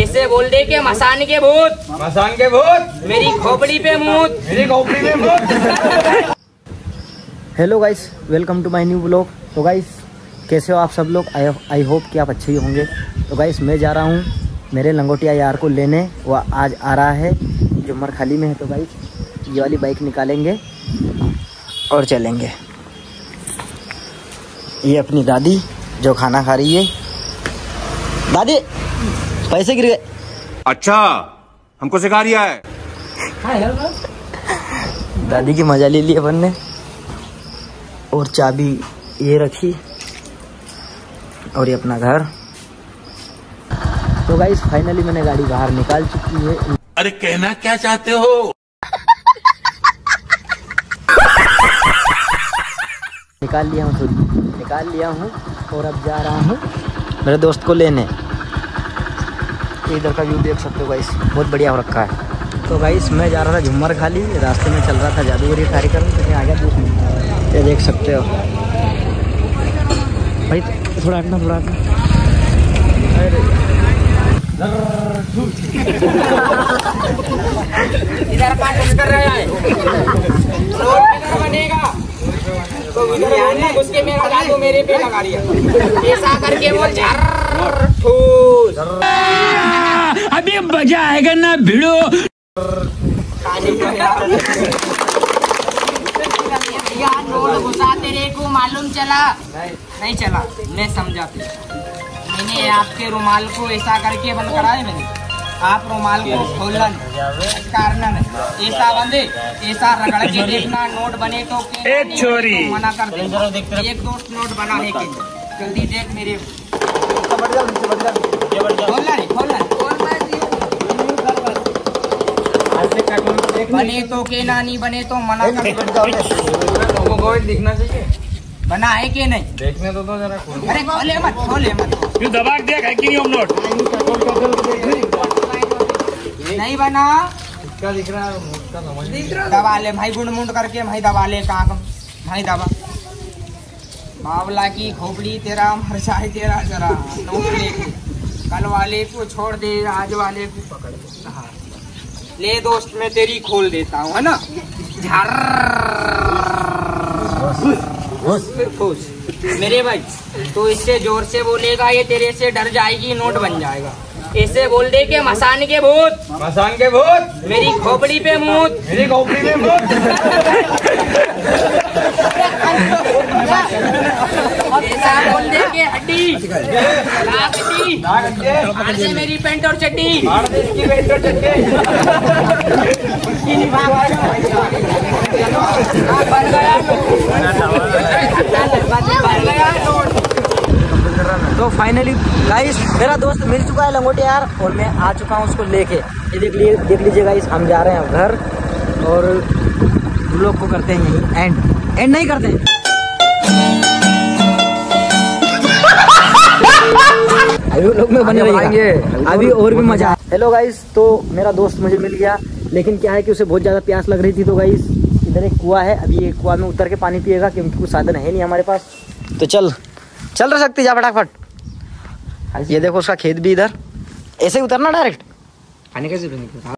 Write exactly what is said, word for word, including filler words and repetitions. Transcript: इसे बोल दे के मसान के भूत मसान के भूत मेरी खोपड़ी पे मूत मेरी खोपड़ी पे मूत। Hello guys, welcome to my new blog. तो गाइस कैसे हो आप सब लोग? आई होप कि आप अच्छे ही होंगे। तो गाइस मैं जा रहा हूँ मेरे लंगोटिया यार को लेने, वह आज आ रहा है झुमरखाली में है। तो गाइस ये वाली बाइक निकालेंगे और चलेंगे। ये अपनी दादी जो खाना खा रही है। दादी पैसे गिर गए। अच्छा हमको सिखा रिया है। दादी की मजा ले ली अपन ने। और चाबी ये रखी और ये अपना घर। तो गाइस फाइनली मैंने गाड़ी बाहर निकाल चुकी है। अरे कहना क्या चाहते हो? निकाल लिया हूँ, निकाल लिया हूँ और अब जा रहा हूँ मेरे दोस्त को लेने। इधर का व्यू देख सकते हो गाइस, बहुत बढ़िया हो रखा है। तो गाइस मैं जा रहा था झुमरखाली, रास्ते में चल रहा था जादूगरी कार्यक्रम, तो आ गया दूर। ये देख सकते हो भाई, थोड़ा हटना थोड़ा हटना। इधर पार्किंग कर रहे हैं, रोड किधर बनेगा तो इधर आना, उसके मेरा जादू मेरे पे लगा रही है, ऐसा करके वो झर ठूस। अभी मजा आएगा ना भिड़ो। तेरे को मालूम चला नहीं चला, मैं समझाती। मैंने आपके रुमाल को ऐसा करके बंद कराया, मैंने आप रुमाल को खोलना नहीं, ऐसा बंदे ऐसा रगड़ के देखना। नोट बने तो एक छोरी मना कर दे, एक दोस्त नोट बनाने के जल्दी देख मेरे। खोलना नहीं खोलना बने तो के ना, नहीं बने तो मना कर लोगों को दिखना चाहिए बना है कि नहीं, देखने दो तो जरा। अरे खोले मत खोले मत, तू दबा के देख है कि नहीं। हम नोट नहीं बना, इसका दिख रहा है, दबा ले भाई, गुंड मुंड करके भाई दबा ले। कहा भाई दबा बावला की खोपड़ी, तेरा मरसा है तेरा, जरा कल वाले को छोड़ दे, आज वाले को पकड़ दे। ले दोस्त मैं तेरी खोल देता हूँ, है ना। मेरे भाई तो इससे जोर से बोलेगा, ये तेरे से डर जाएगी, नोट बन जाएगा। इसे बोल दे के मसान के भूत मसान के भूत मेरी खोपड़ी पे मूत मेरी खोपड़ी पे मूत। ऐसा बोल दे के हड्डी, मेरी पेंट और चड्डी, इसकी पेंट और चड्डी। तो फाइनली गाइस मेरा दोस्त मिल चुका है लंगोटे यार, और मैं आ चुका हूँ उसको लेके। ये देख लीजिए देख लीजिए गाइस, हम जा रहे हैं घर और लोग को करते हैं यहीं एंड। एंड नहीं करते अभी लोग में बने रहेंगे, अभी और भी मजा आए। हेलो गाइस, तो मेरा दोस्त मुझे मिल गया, लेकिन क्या है कि उसे बहुत ज़्यादा प्यास लग रही थी। तो गाइस इधर एक कुआं है, अभी एक कुआं में उतर के पानी पिएगा क्योंकि कुछ साधन है नहीं हमारे पास। तो चल चल रह सकती जा फटाफट। ये देखो उसका खेत भी इधर, ऐसे उतरना डायरेक्ट पानी कैसे।